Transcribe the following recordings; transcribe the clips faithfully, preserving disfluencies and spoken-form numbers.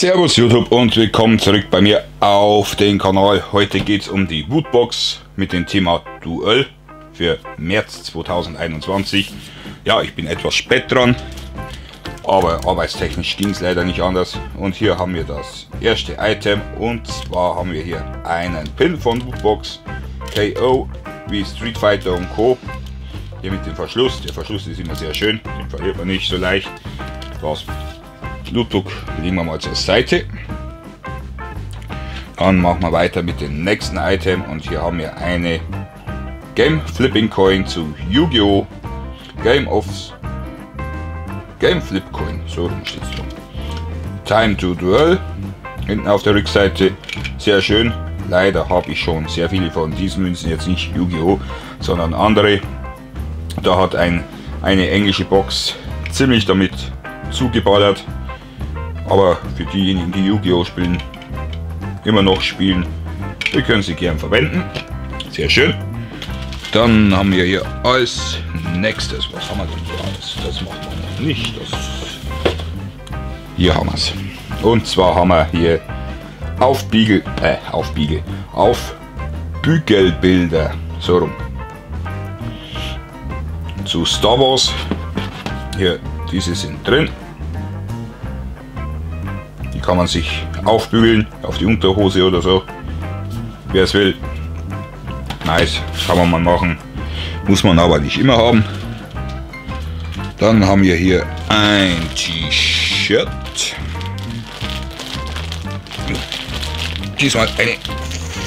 Servus YouTube und willkommen zurück bei mir auf den Kanal. Heute geht es um die Wootbox mit dem Thema Duell für März zweitausendeinundzwanzig. Ja, ich bin etwas spät dran, aber arbeitstechnisch ging es leider nicht anders. Und hier haben wir das erste Item, und zwar haben wir hier einen Pin von Wootbox, K O wie Street Fighter und Co. Hier mit dem Verschluss. Der Verschluss ist immer sehr schön, den verliert man nicht so leicht. Das Blutdruck legen wir mal zur Seite. Dann machen wir weiter mit dem nächsten Item, und hier haben wir eine Game Flipping Coin zu Yu-Gi-Oh! Game of Game Flip Coin, so steht es drum. Time to Duel, hinten auf der Rückseite, sehr schön. Leider habe ich schon sehr viele von diesen Münzen, jetzt nicht Yu-Gi-Oh!, sondern andere. Da hat ein, eine englische Box ziemlich damit zugeballert. Aber für diejenigen, die Yu-Gi-Oh! Spielen, immer noch spielen, wir können sie gern verwenden. Sehr schön. Dann haben wir hier als nächstes, was haben wir denn hier alles? Das macht man noch nicht. Das hier haben wir es. Und zwar haben wir hier Aufbiegel, äh, Aufbiegel, Aufbügelbilder, so rum. Zu Star Wars. Hier, diese sind drin. Kann man sich aufbügeln auf die Unterhose oder so, wer es will. Nice, kann man mal machen, muss man aber nicht immer haben. Dann haben wir hier ein T-Shirt, diesmal eine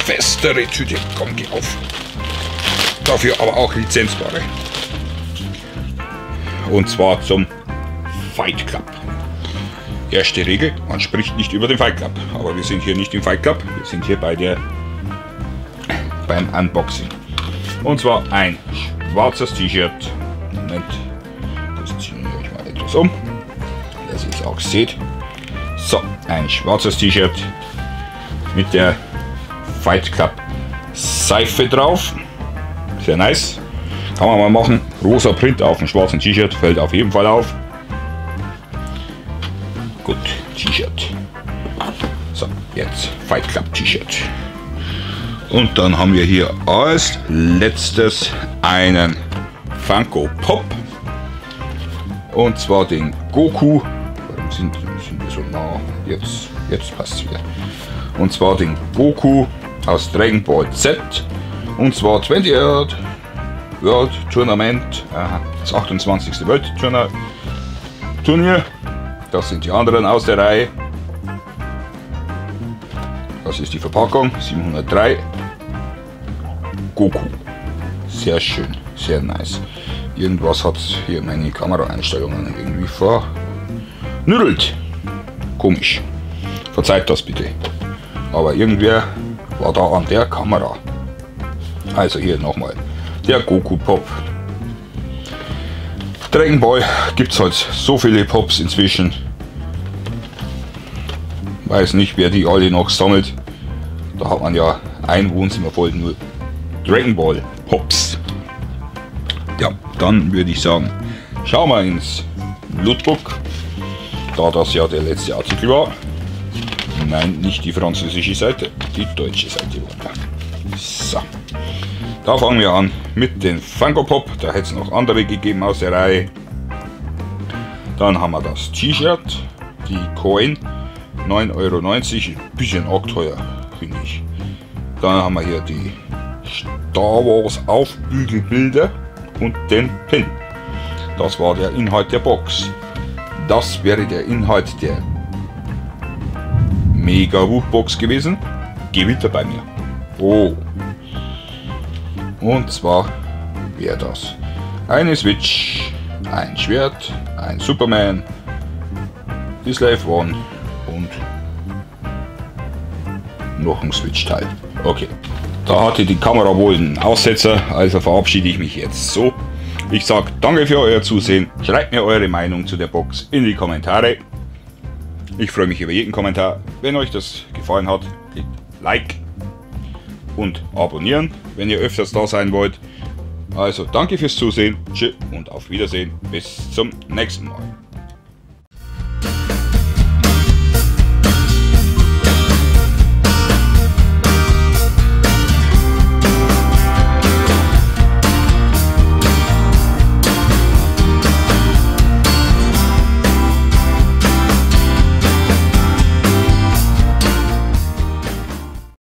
festere Tüte, komm, geh auf, dafür aber auch lizenzbare, und zwar zum Fight Club. Erste Regel, man spricht nicht über den Fight Club, aber wir sind hier nicht im Fight Club, wir sind hier bei der, beim Unboxing. Und zwar ein schwarzes T-Shirt. Moment, das ziehen wir euch mal etwas um, dass ihr es auch seht. So, ein schwarzes T-Shirt mit der Fight Club Seife drauf, sehr nice, kann man mal machen. Rosa Print auf dem schwarzen T-Shirt, fällt auf jeden Fall auf. Gut, T-Shirt. So, jetzt Fight Club T-Shirt. Und dann haben wir hier als letztes einen Funko Pop. Und zwar den Goku. Warum sind, sind wir so nah? Jetzt, jetzt passt es wieder. Und zwar den Goku aus Dragon Ball Z. Und zwar zwanzigste World Tournament. Aha, das achtundzwanzigste World Turnier. Das sind die anderen aus der Reihe. Das ist die Verpackung, siebenhundertdrei. Goku. Sehr schön, sehr nice. Irgendwas hat hier meine Kameraeinstellungen irgendwie vernüttelt. Komisch. Verzeiht das bitte. Aber irgendwer war da an der Kamera. Also hier nochmal. Der Goku Pop. Dragon Ball gibt es halt so viele Pops inzwischen. Weiß nicht, wer die alle noch sammelt. Da hat man ja ein Wohnzimmer voll nur Dragon Ball Pops. Ja, dann würde ich sagen, schauen wir ins Lootbook. Da das ja der letzte Artikel war. Nein, nicht die französische Seite, die deutsche Seite war da. So. Da fangen wir an mit den Funko Pop, da hätte es noch andere gegeben aus der Reihe. Dann haben wir das T-Shirt, die Coin, neun Euro neunzig, ein bisschen auch teuer, finde ich. Dann haben wir hier die Star Wars Aufbügelbilder und den Pin. Das war der Inhalt der Box. Das wäre der Inhalt der Mega Wootbox gewesen. Geh wieder bei mir. Oh. Und zwar wäre das eine Switch, ein Schwert, ein Superman, die Slave One und noch ein Switch-Teil. Okay, da hatte die Kamera wohl einen Aussetzer, also verabschiede ich mich jetzt so. Ich sage danke für euer Zusehen, schreibt mir eure Meinung zu der Box in die Kommentare. Ich freue mich über jeden Kommentar. Wenn euch das gefallen hat, klickt Like und abonnieren, wenn ihr öfters da sein wollt. Also danke fürs Zusehen, tschüss und auf Wiedersehen, bis zum nächsten Mal.